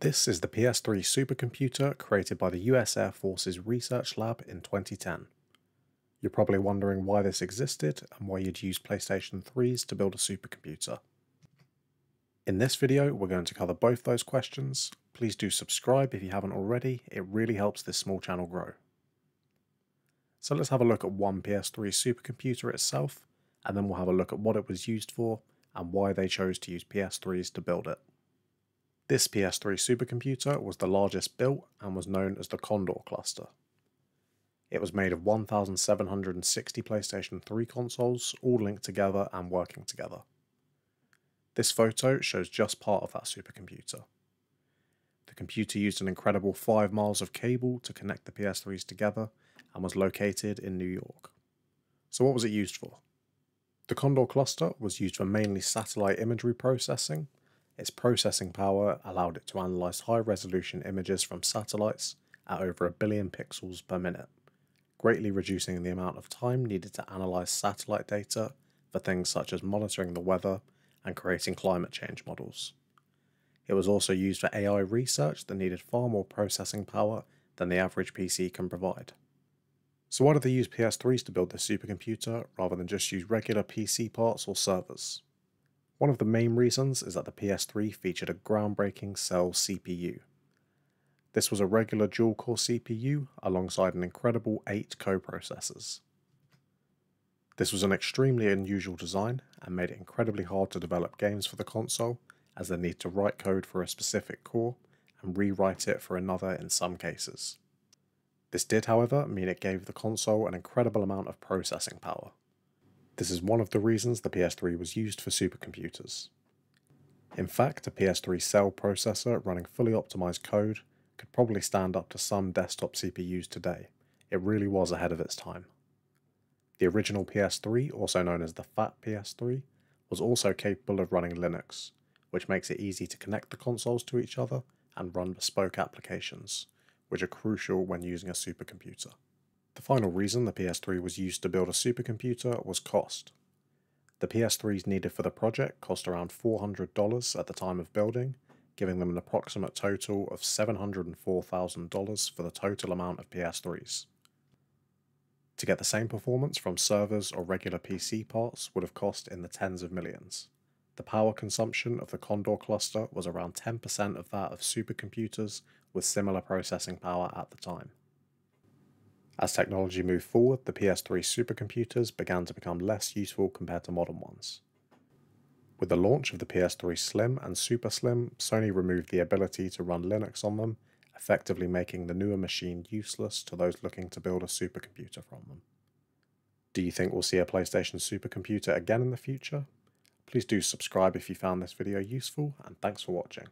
This is the PS3 supercomputer created by the US Air Force's Research Lab in 2010. You're probably wondering why this existed and why you'd use PlayStation 3s to build a supercomputer. In this video, we're going to cover both those questions. Please do subscribe if you haven't already, it really helps this small channel grow. So let's have a look at one PS3 supercomputer itself, and then we'll have a look at what it was used for and why they chose to use PS3s to build it. This PS3 supercomputer was the largest built and was known as the Condor Cluster. It was made of 1,760 PlayStation 3 consoles, all linked together and working together. This photo shows just part of that supercomputer. The computer used an incredible 5 miles of cable to connect the PS3s together and was located in New York. So what was it used for? The Condor Cluster was used for mainly satellite imagery processing. Its processing power allowed it to analyse high-resolution images from satellites at over 1 billion pixels per minute, greatly reducing the amount of time needed to analyse satellite data for things such as monitoring the weather and creating climate change models. It was also used for AI research that needed far more processing power than the average PC can provide. So why did they use PS3s to build this supercomputer rather than just use regular PC parts or servers? One of the main reasons is that the PS3 featured a groundbreaking cell CPU. This was a regular dual-core CPU alongside an incredible 8 co-processors. This was an extremely unusual design and made it incredibly hard to develop games for the console, as they need to write code for a specific core and rewrite it for another in some cases. This did, however, mean it gave the console an incredible amount of processing power. This is one of the reasons the PS3 was used for supercomputers. In fact, a PS3 cell processor running fully optimized code could probably stand up to some desktop CPUs today. It really was ahead of its time. The original PS3, also known as the Fat PS3, was also capable of running Linux, which makes it easy to connect the consoles to each other and run bespoke applications, which are crucial when using a supercomputer. The final reason the PS3 was used to build a supercomputer was cost. The PS3s needed for the project cost around $400 at the time of building, giving them an approximate total of $704,000 for the total amount of PS3s. To get the same performance from servers or regular PC parts would have cost in the tens of millions. The power consumption of the Condor Cluster was around 10% of that of supercomputers with similar processing power at the time. As technology moved forward, the PS3 supercomputers began to become less useful compared to modern ones. With the launch of the PS3 Slim and Super Slim, Sony removed the ability to run Linux on them, effectively making the newer machine useless to those looking to build a supercomputer from them. Do you think we'll see a PlayStation supercomputer again in the future? Please do subscribe if you found this video useful, and thanks for watching.